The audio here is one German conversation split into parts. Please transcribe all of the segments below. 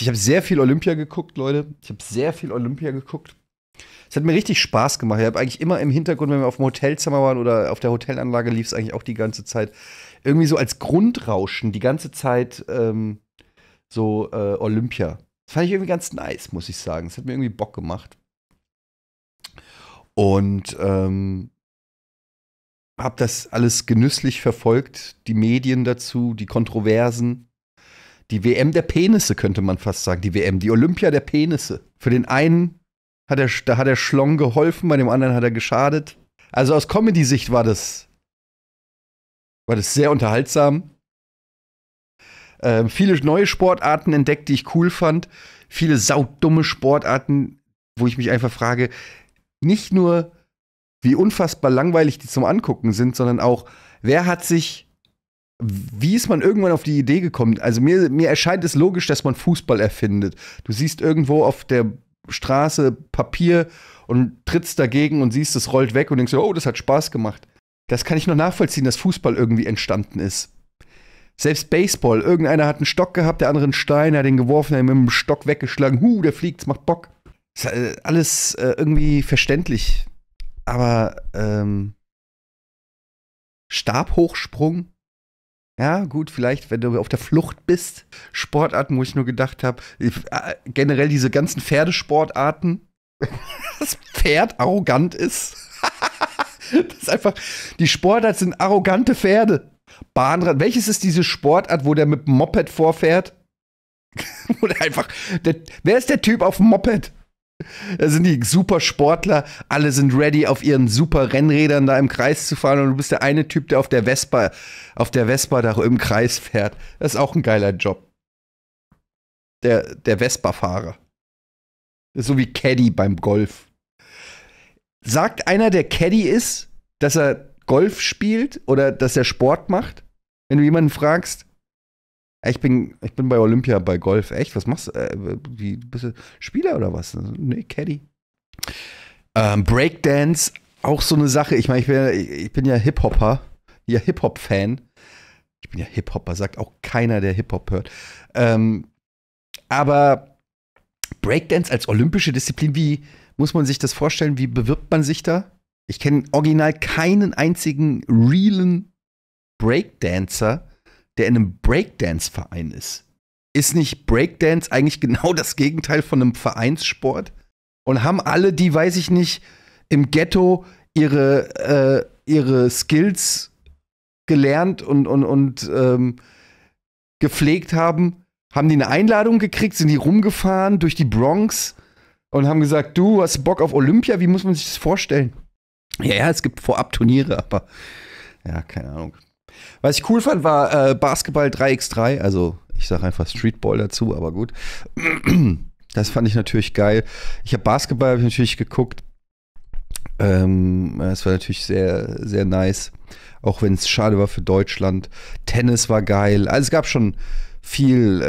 Ich habe sehr viel Olympia geguckt, Leute. Es hat mir richtig Spaß gemacht. Ich habe eigentlich immer im Hintergrund, wenn wir auf dem Hotelzimmer waren oder auf der Hotelanlage, lief es eigentlich auch die ganze Zeit irgendwie so als Grundrauschen, die ganze Zeit Olympia. Das fand ich irgendwie ganz nice, muss ich sagen. Es hat mir irgendwie Bock gemacht. Und habe das alles genüsslich verfolgt. Die Medien dazu, die Kontroversen. Die WM der Penisse, könnte man fast sagen. Die Olympia der Penisse. Für den einen hat der Schlong geholfen, bei dem anderen hat er geschadet. Also aus Comedy-Sicht war das sehr unterhaltsam. Viele neue Sportarten entdeckt, die ich cool fand. Viele saudumme Sportarten, wo ich mich einfach frage, nicht nur, wie unfassbar langweilig die zum Angucken sind, sondern auch, wie ist man irgendwann auf die Idee gekommen? Also mir erscheint es logisch, dass man Fußball erfindet. Du siehst irgendwo auf der Straße Papier und trittst dagegen und siehst, es rollt weg und denkst, oh, das hat Spaß gemacht. Das kann ich noch nachvollziehen, dass Fußball irgendwie entstanden ist. Selbst Baseball, irgendeiner hat einen Stock gehabt, der andere einen Stein, der hat den geworfen, der hat mit dem Stock weggeschlagen, der fliegt, es macht Bock. Das ist alles irgendwie verständlich. Aber Stabhochsprung, ja gut, vielleicht, wenn du auf der Flucht bist. Sportarten, wo ich nur gedacht habe, generell diese ganzen Pferdesportarten, das Pferd arrogant ist. Das ist einfach, die Sportarten sind arrogante Pferde. Bahnrad, welches ist diese Sportart, wo der mit dem Moped vorfährt? Oder einfach, wer ist der Typ auf dem Moped? Da sind die Supersportler, alle sind ready, auf ihren super Rennrädern da im Kreis zu fahren und du bist der eine Typ, der auf der Vespa da im Kreis fährt. Das ist auch ein geiler Job. Der Vespa-Fahrer. So wie Caddy beim Golf. Sagt einer, der Caddy ist, dass er Golf spielt oder dass er Sport macht? Wenn du jemanden fragst, ich bin bei Olympia bei Golf. Echt? Was machst du? Bist du Spieler oder was? Nee, Caddy. Breakdance, auch so eine Sache. Ich meine, ich bin ja Hip-Hopper. Ja, Hip-Hop-Fan. Ich bin ja Hip-Hopper, sagt auch keiner, der Hip-Hop hört. Aber Breakdance als olympische Disziplin, wie muss man sich das vorstellen? Wie bewirbt man sich da? Ich kenne original keinen einzigen realen Breakdancer, der in einem Breakdance-Verein ist. Ist nicht Breakdance eigentlich genau das Gegenteil von einem Vereinssport? Und haben alle, die, weiß ich nicht, im Ghetto ihre Skills gelernt und gepflegt haben die eine Einladung gekriegt, sind die rumgefahren durch die Bronx und haben gesagt, du hast Bock auf Olympia, wie muss man sich das vorstellen? Ja, es gibt vorab Turniere, aber ja, keine Ahnung. Was ich cool fand, war Basketball 3x3, also ich sage einfach Streetball dazu, aber gut. Das fand ich natürlich geil. Ich habe Basketball natürlich geguckt. Das war natürlich sehr, sehr nice, auch wenn es schade war für Deutschland. Tennis war geil. Also es gab schon viel,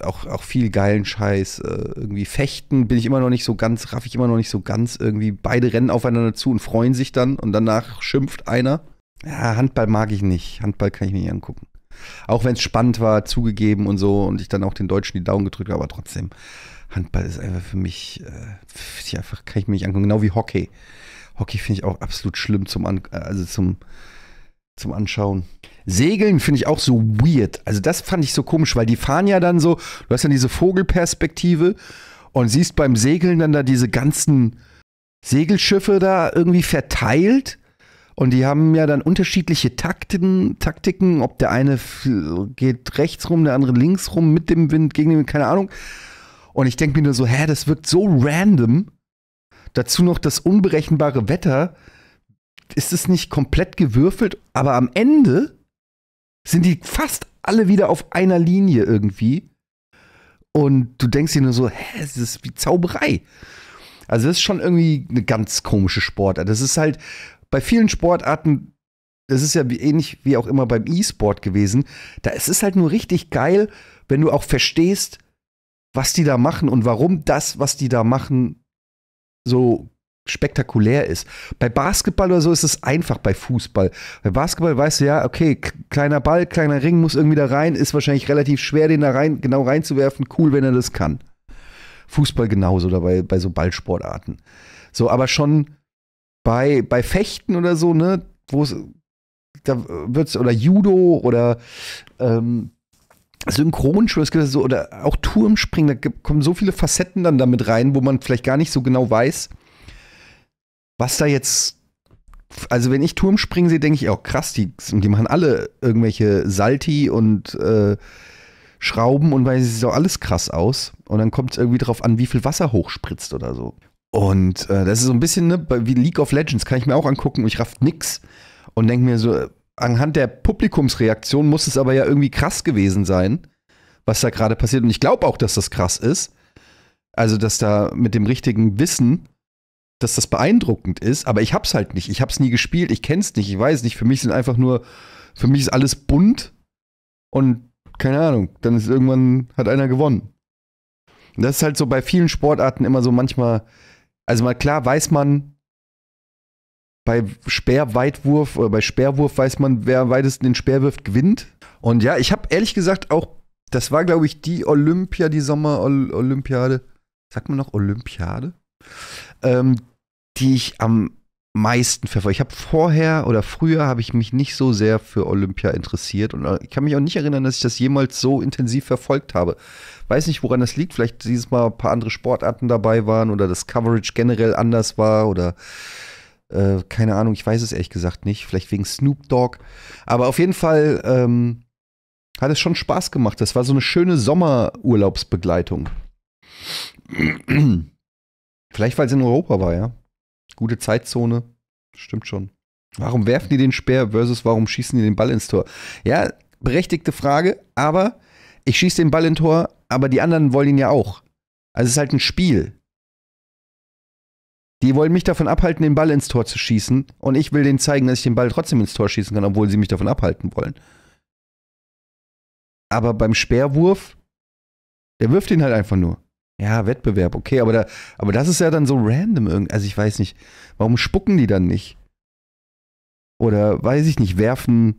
auch viel geilen Scheiß. Irgendwie Fechten raff ich immer noch nicht so ganz irgendwie. Beide rennen aufeinander zu und freuen sich dann und danach schimpft einer. Ja, Handball mag ich nicht. Handball kann ich mir nicht angucken. Auch wenn es spannend war, zugegeben und so und ich dann auch den Deutschen die Daumen gedrückt habe, aber trotzdem, Handball ist einfach für mich, kann ich mir nicht angucken. Genau wie Hockey. Hockey finde ich auch absolut schlimm zum Anschauen. Segeln finde ich auch so weird. Also das fand ich so komisch, weil die fahren ja dann so, du hast ja diese Vogelperspektive und siehst beim Segeln dann da diese ganzen Segelschiffe da irgendwie verteilt. Und die haben ja dann unterschiedliche Taktiken, ob der eine geht rechts rum, der andere links rum, mit dem Wind, gegen den Wind, keine Ahnung. Und ich denke mir nur so, das wirkt so random. Dazu noch das unberechenbare Wetter. Ist es nicht komplett gewürfelt? Aber am Ende sind die fast alle wieder auf einer Linie irgendwie. Und du denkst dir nur so, das ist wie Zauberei. Also das ist schon irgendwie eine ganz komische Sportart. Das ist halt bei vielen Sportarten, das ist ja ähnlich wie auch immer beim E-Sport gewesen, es ist halt nur richtig geil, wenn du auch verstehst, was die da machen und warum das, was die da machen, so spektakulär ist. Bei Basketball oder so ist es einfach, bei Fußball. Bei Basketball weißt du ja, okay, kleiner Ball, kleiner Ring, muss irgendwie da rein, ist wahrscheinlich relativ schwer, den da rein, genau reinzuwerfen, cool, wenn er das kann. Fußball genauso, oder bei so Ballsportarten. So, aber schon bei Fechten oder so, ne, wo es, da wird's, oder Judo oder Synchronschwimmen oder auch Turmspringen, da kommen so viele Facetten dann damit rein, wo man vielleicht gar nicht so genau weiß, was da jetzt, also wenn ich Turmspringen sehe, denke ich auch, krass, die machen alle irgendwelche Salti und Schrauben und weil es sieht auch alles krass aus. Und dann kommt es irgendwie drauf an, wie viel Wasser hochspritzt oder so. Und das ist so ein bisschen, ne, wie League of Legends, kann ich mir auch angucken, ich raff nix und denke mir so, anhand der Publikumsreaktion muss es aber ja irgendwie krass gewesen sein, was da gerade passiert. Und ich glaube auch, dass das krass ist. Also, dass da mit dem richtigen Wissen, dass das beeindruckend ist, aber ich hab's halt nicht. Ich hab's nie gespielt, ich kenn's nicht, ich weiß nicht. Für mich sind einfach nur, für mich ist alles bunt und keine Ahnung, dann ist irgendwann, hat einer gewonnen. Und das ist halt so bei vielen Sportarten immer so manchmal, also mal klar weiß man, bei Speerweitwurf oder bei Speerwurf weiß man, wer am weitesten den Speer wirft, gewinnt. Und ja, ich habe ehrlich gesagt auch, das war glaube ich die Olympia, die Sommer-Olympiade, sagt man noch Olympiade? Die ich am meisten verfolge. Ich habe vorher oder früher habe ich mich nicht so sehr für Olympia interessiert und ich kann mich auch nicht erinnern, dass ich das jemals so intensiv verfolgt habe. Weiß nicht, woran das liegt. Vielleicht dieses Mal ein paar andere Sportarten dabei waren oder das Coverage generell anders war oder keine Ahnung, ich weiß es ehrlich gesagt nicht. Vielleicht wegen Snoop Dogg. Aber auf jeden Fall hat es schon Spaß gemacht. Das war so eine schöne Sommerurlaubsbegleitung. Vielleicht, weil es in Europa war, ja. Gute Zeitzone. Stimmt schon. Warum werfen die den Speer versus warum schießen die den Ball ins Tor? Ja, berechtigte Frage, aber ich schieße den Ball ins Tor, aber die anderen wollen ihn ja auch. Also es ist halt ein Spiel. Die wollen mich davon abhalten, den Ball ins Tor zu schießen. Und ich will denen zeigen, dass ich den Ball trotzdem ins Tor schießen kann, obwohl sie mich davon abhalten wollen. Aber beim Speerwurf, der wirft ihn halt einfach nur. Ja, Wettbewerb, okay. Aber das ist ja dann so random irgendwie. Also ich weiß nicht, warum spucken die dann nicht? Oder weiß ich nicht, werfen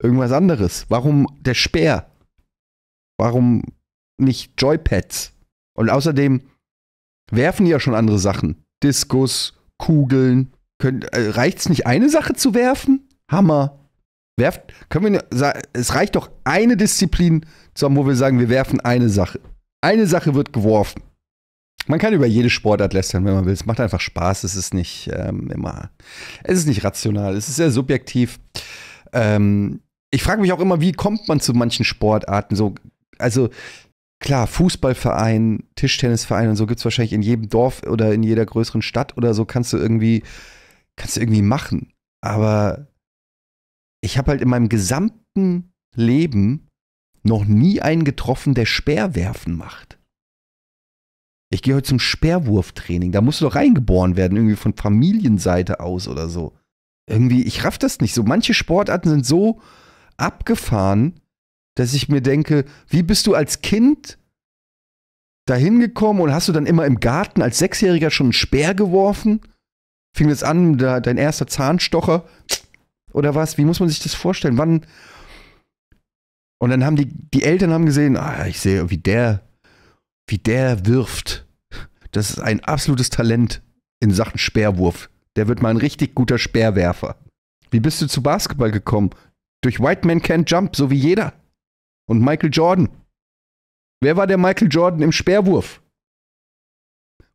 irgendwas anderes. Warum der Speer? Warum nicht Joypads? Und außerdem werfen die ja schon andere Sachen. Diskus, Kugeln. Reicht's nicht, eine Sache zu werfen? Hammer. Werft, können wir, es reicht doch eine Disziplin zu haben, wo wir sagen, wir werfen eine Sache. Eine Sache wird geworfen. Man kann über jede Sportart lästern, wenn man will. Es macht einfach Spaß. Es ist nicht immer, es ist nicht rational. Es ist sehr subjektiv. Ich frage mich auch immer, wie kommt man zu manchen Sportarten? So, also klar, Fußballverein, Tischtennisverein und so gibt es wahrscheinlich in jedem Dorf oder in jeder größeren Stadt oder so kannst du irgendwie machen. Aber ich habe halt in meinem gesamten Leben noch nie einen getroffen, der Speerwerfen macht. Ich gehe heute zum Speerwurftraining. Da musst du doch reingeboren werden, irgendwie von Familienseite aus oder so. Irgendwie, ich raff das nicht so. Manche Sportarten sind so abgefahren, dass ich mir denke, wie bist du als Kind da hingekommen und hast du dann immer im Garten als Sechsjähriger schon einen Speer geworfen? Fing das an, dein erster Zahnstocher oder was? Wie muss man sich das vorstellen? Wann? Und dann haben die Eltern haben gesehen, ich sehe, wie der wirft. Das ist ein absolutes Talent in Sachen Speerwurf. Der wird mal ein richtig guter Speerwerfer. Wie bist du zu Basketball gekommen? Durch White Man Can't Jump, so wie jeder. Und Michael Jordan. Wer war der Michael Jordan im Speerwurf?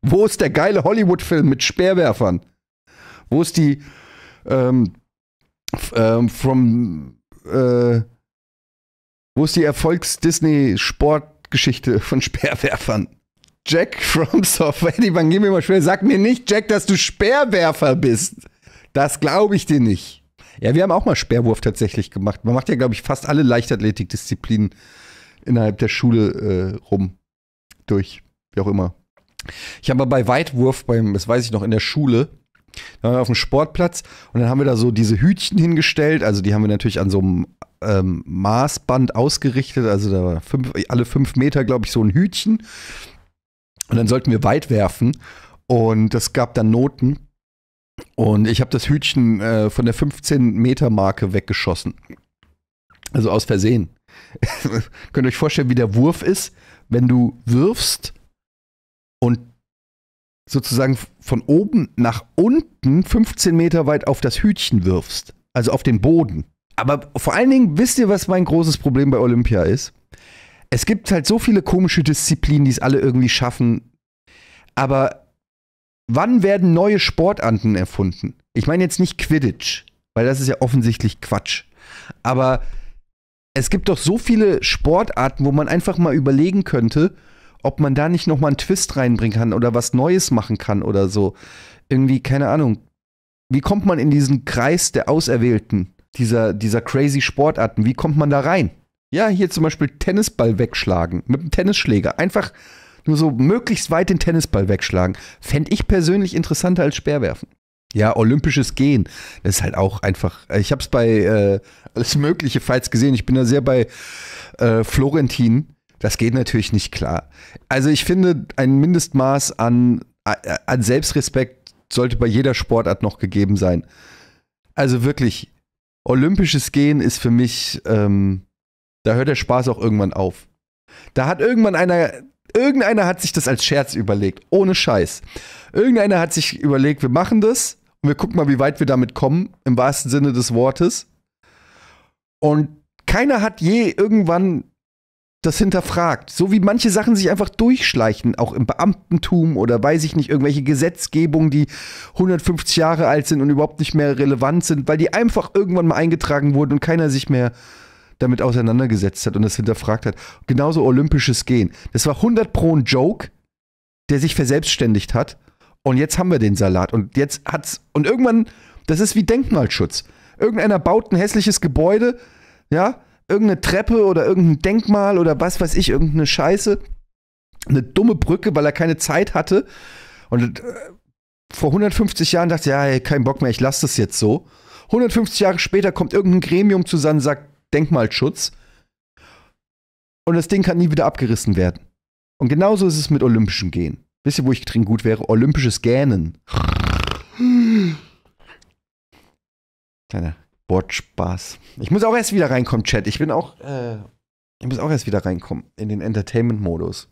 Wo ist der geile Hollywood-Film mit Speerwerfern? Wo ist die wo ist die Erfolgs-Disney-Sportgeschichte von Speerwerfern? Jack from Software, wann gehen wir mal schwer? Sag mir nicht, Jack, dass du Speerwerfer bist. Das glaube ich dir nicht. Ja, wir haben auch mal Speerwurf tatsächlich gemacht. Man macht ja, glaube ich, fast alle Leichtathletikdisziplinen innerhalb der Schule rum. Durch, wie auch immer. Ich habe mal bei Weitwurf, das weiß ich noch, in der Schule, da waren wir auf dem Sportplatz und dann haben wir da so diese Hütchen hingestellt. Also die haben wir natürlich an so einem Maßband ausgerichtet, also da war alle 5 Meter, glaube ich, so ein Hütchen. Und dann sollten wir weit werfen. Und das gab dann Noten. Und ich habe das Hütchen von der 15-Meter-Marke weggeschossen. Also aus Versehen. Könnt ihr euch vorstellen, wie der Wurf ist, wenn du wirfst und sozusagen von oben nach unten 15 Meter weit auf das Hütchen wirfst. Also auf den Boden. Aber vor allen Dingen, wisst ihr, was mein großes Problem bei Olympia ist? Es gibt halt so viele komische Disziplinen, die es alle irgendwie schaffen. Aber wann werden neue Sportarten erfunden? Ich meine jetzt nicht Quidditch, weil das ist ja offensichtlich Quatsch. Aber es gibt doch so viele Sportarten, wo man einfach mal überlegen könnte, ob man da nicht noch mal einen Twist reinbringen kann oder was Neues machen kann oder so. Irgendwie, keine Ahnung. Wie kommt man in diesen Kreis der Auserwählten, dieser crazy Sportarten? Wie kommt man da rein? Ja, hier zum Beispiel Tennisball wegschlagen mit einem Tennisschläger. Einfach nur so möglichst weit den Tennisball wegschlagen. Fände ich persönlich interessanter als Speerwerfen. Ja, olympisches Gehen, das ist halt auch einfach, ich habe es bei alles mögliche Fights gesehen, ich bin da sehr bei Florentin, das geht natürlich nicht klar. Also ich finde, ein Mindestmaß an Selbstrespekt sollte bei jeder Sportart noch gegeben sein. Also wirklich, olympisches Gehen ist für mich, da hört der Spaß auch irgendwann auf. Da hat irgendwann irgendeiner hat sich das als Scherz überlegt, ohne Scheiß. Irgendeiner hat sich überlegt, wir machen das und wir gucken mal, wie weit wir damit kommen, im wahrsten Sinne des Wortes. Und keiner hat je irgendwann das hinterfragt. So wie manche Sachen sich einfach durchschleichen, auch im Beamtentum oder weiß ich nicht, irgendwelche Gesetzgebungen, die 150 Jahre alt sind und überhaupt nicht mehr relevant sind, weil die einfach irgendwann mal eingetragen wurden und keiner sich mehr damit auseinandergesetzt hat und das hinterfragt hat. Genauso olympisches Gehen. Das war 100% ein Joke, der sich verselbstständigt hat. Und jetzt haben wir den Salat. Und jetzt hat's. Und irgendwann, das ist wie Denkmalschutz. Irgendeiner baut ein hässliches Gebäude, ja, irgendeine Treppe oder irgendein Denkmal oder was weiß ich, irgendeine Scheiße. Eine dumme Brücke, weil er keine Zeit hatte. Und vor 150 Jahren dachte er, ja, ey, kein Bock mehr, ich lasse das jetzt so. 150 Jahre später kommt irgendein Gremium zusammen und sagt, Denkmalschutz. Und das Ding kann nie wieder abgerissen werden. Und genauso ist es mit olympischem Gehen. Wisst ihr, wo ich drin gut wäre? Olympisches Gähnen. Kleiner Wortspaß. Ich muss auch erst wieder reinkommen, Chat. Ich muss auch erst wieder reinkommen in den Entertainment-Modus.